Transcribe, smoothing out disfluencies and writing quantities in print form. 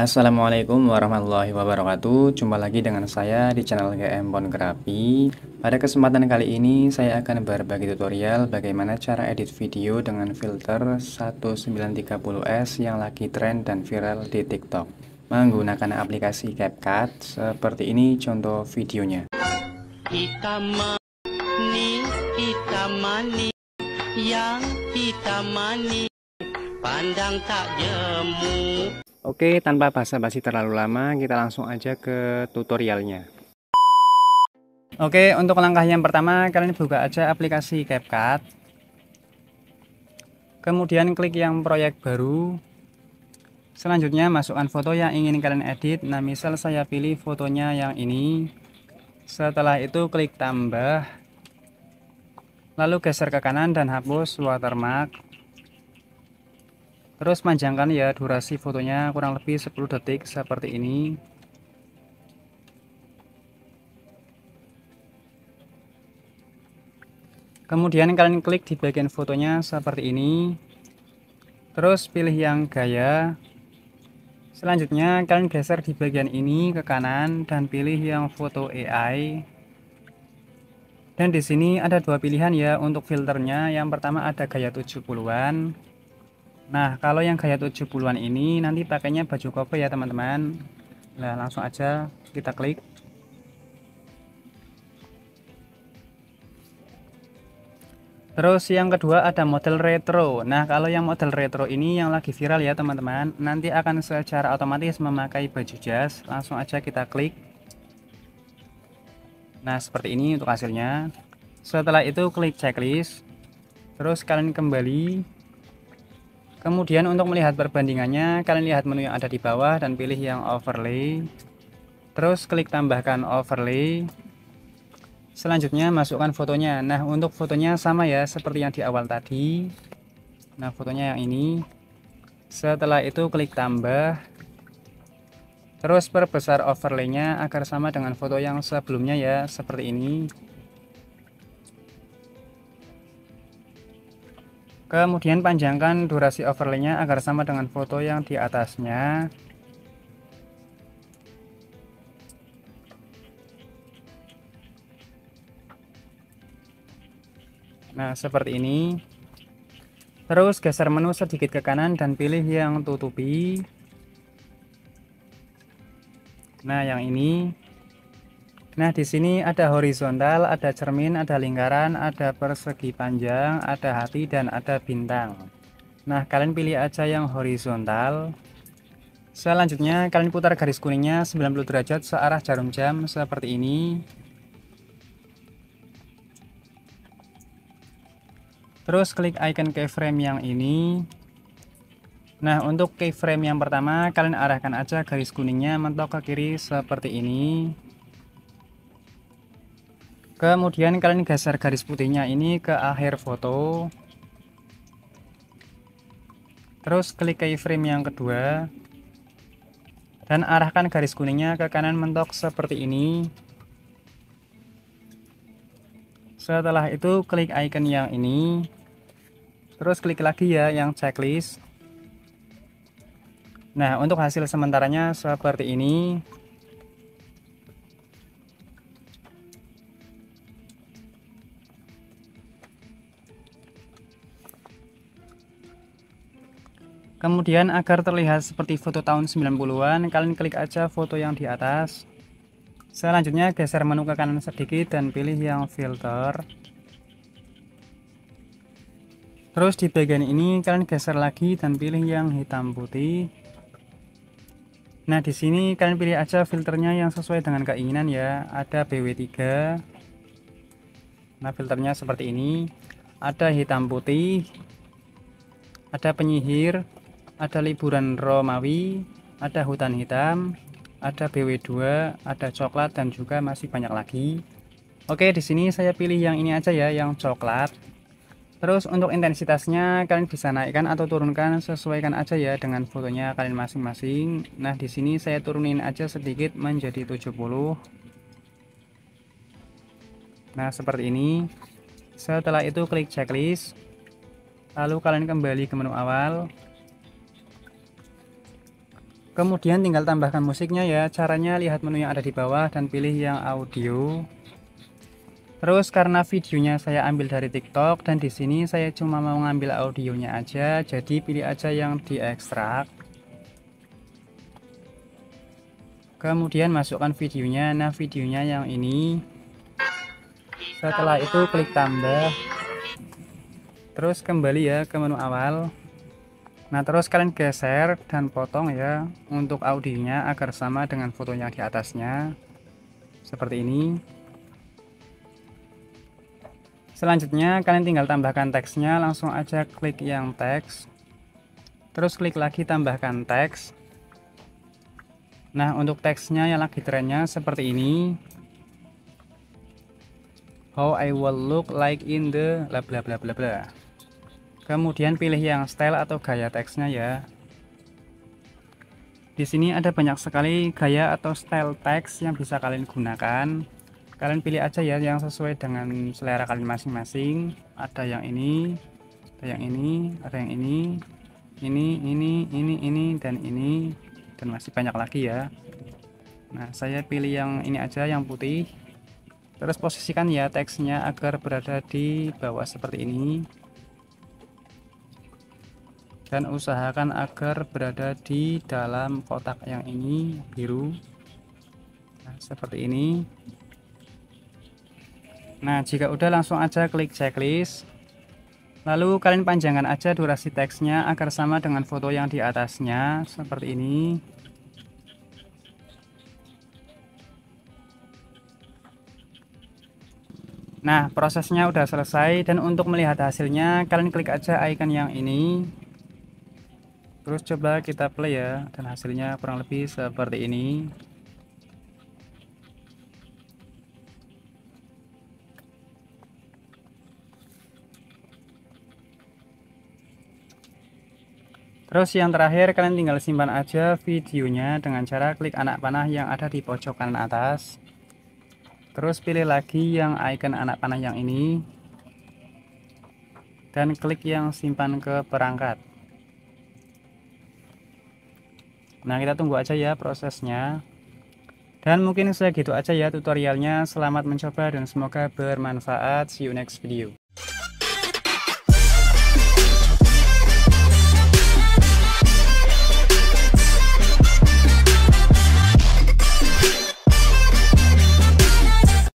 Assalamualaikum warahmatullahi wabarakatuh. Jumpa lagi dengan saya di channel GM Photography. Pada kesempatan kali ini saya akan berbagi tutorial bagaimana cara edit video dengan filter 1930s yang lagi tren dan viral di TikTok menggunakan aplikasi CapCut. Seperti ini contoh videonya. Hitamani yang hitamani pandang tak jemu. Oke, tanpa basa-basi terlalu lama, kita langsung aja ke tutorialnya. Oke, untuk langkah yang pertama, kalian buka aja aplikasi CapCut. Kemudian klik yang proyek baru. Selanjutnya masukkan foto yang ingin kalian edit. Nah, misal saya pilih fotonya yang ini. Setelah itu klik tambah. Lalu geser ke kanan dan hapus watermark. Terus panjangkan ya durasi fotonya kurang lebih 10 detik seperti ini. Kemudian kalian klik di bagian fotonya seperti ini. Terus pilih yang gaya. Selanjutnya kalian geser di bagian ini ke kanan dan pilih yang foto AI. Dan di sini ada dua pilihan ya untuk filternya. Yang pertama ada gaya 70-an. Nah, kalau yang gaya 70-an ini nanti pakainya baju koko ya teman-teman. Nah, langsung aja kita klik. Terus yang kedua ada model retro. Nah, kalau yang model retro ini yang lagi viral ya teman-teman. Nanti akan secara otomatis memakai baju jas. Langsung aja kita klik. Nah, seperti ini untuk hasilnya. Setelah itu klik checklist. Terus kalian kembali. Kemudian untuk melihat perbandingannya, kalian lihat menu yang ada di bawah dan pilih yang overlay. Terus klik tambahkan overlay. Selanjutnya masukkan fotonya. Nah, untuk fotonya sama ya seperti yang di awal tadi. Nah, fotonya yang ini. Setelah itu klik tambah. Terus perbesar overlaynya agar sama dengan foto yang sebelumnya ya, seperti ini. Kemudian panjangkan durasi overlaynya agar sama dengan foto yang di atasnya. Nah, seperti ini. Terus geser menu sedikit ke kanan dan pilih yang tutupi. Nah, yang ini. Nah, di sini ada horizontal, ada cermin, ada lingkaran, ada persegi panjang, ada hati, dan ada bintang. Nah, kalian pilih aja yang horizontal. Selanjutnya, kalian putar garis kuningnya 90 derajat searah jarum jam seperti ini. Terus klik icon keyframe yang ini. Nah, untuk keyframe yang pertama, kalian arahkan aja garis kuningnya mentok ke kiri seperti ini. Kemudian kalian geser garis putihnya ini ke akhir foto. Terus klik keyframe yang kedua. Dan arahkan garis kuningnya ke kanan mentok seperti ini. Setelah itu klik icon yang ini. Terus klik lagi ya yang checklist. Nah, untuk hasil sementaranya seperti ini. Kemudian agar terlihat seperti foto tahun 90-an, kalian klik aja foto yang di atas. Selanjutnya geser menu ke kanan sedikit dan pilih yang filter. Terus di bagian ini kalian geser lagi dan pilih yang hitam putih. Nah, di sini kalian pilih aja filternya yang sesuai dengan keinginan ya. Ada BW3. Nah, filternya seperti ini. Ada hitam putih. Ada penyihir. Ada liburan Romawi, ada hutan hitam, ada BW2, ada coklat, dan juga masih banyak lagi. Oke, di sini saya pilih yang ini aja ya, yang coklat. Terus untuk intensitasnya kalian bisa naikkan atau turunkan, sesuaikan aja ya dengan fotonya kalian masing-masing. Nah, di sini saya turunin aja sedikit menjadi 70. Nah, seperti ini. Setelah itu klik checklist. Lalu kalian kembali ke menu awal. Kemudian tinggal tambahkan musiknya ya. Caranya lihat menu yang ada di bawah dan pilih yang audio. Terus karena videonya saya ambil dari TikTok dan di sini saya cuma mau ngambil audionya aja, jadi pilih aja yang diekstrak. Kemudian masukkan videonya, nah videonya yang ini. Setelah itu klik tambah. Terus kembali ya ke menu awal. Nah terus kalian geser dan potong ya untuk audionya agar sama dengan fotonya di atasnya. Seperti ini. Selanjutnya kalian tinggal tambahkan teksnya, langsung aja klik yang teks. Terus klik lagi tambahkan teks. Nah, untuk teksnya yang lagi trennya seperti ini. How I will look like in the bla bla bla bla bla. Kemudian pilih yang style atau gaya teksnya ya. Di sini ada banyak sekali gaya atau style teks yang bisa kalian gunakan. Kalian pilih aja ya yang sesuai dengan selera kalian masing-masing. Ada yang ini, ada yang ini, ada yang ini, dan ini, dan masih banyak lagi ya. Nah, saya pilih yang ini aja, yang putih. Terus posisikan ya teksnya agar berada di bawah seperti ini. Dan usahakan agar berada di dalam kotak yang ini, biru. Nah, seperti ini. Nah, jika udah langsung aja klik checklist. Lalu kalian panjangkan aja durasi teksnya agar sama dengan foto yang di atasnya, seperti ini. Nah, prosesnya udah selesai dan untuk melihat hasilnya kalian klik aja icon yang ini. Terus coba kita play ya dan hasilnya kurang lebih seperti ini. Terus yang terakhir kalian tinggal simpan aja videonya dengan cara klik anak panah yang ada di pojok kanan atas. Terus pilih lagi yang icon anak panah yang ini. Dan klik yang simpan ke perangkat. Nah, kita tunggu aja ya prosesnya. Dan mungkin segitu aja ya tutorialnya. Selamat mencoba dan semoga bermanfaat. See you next video.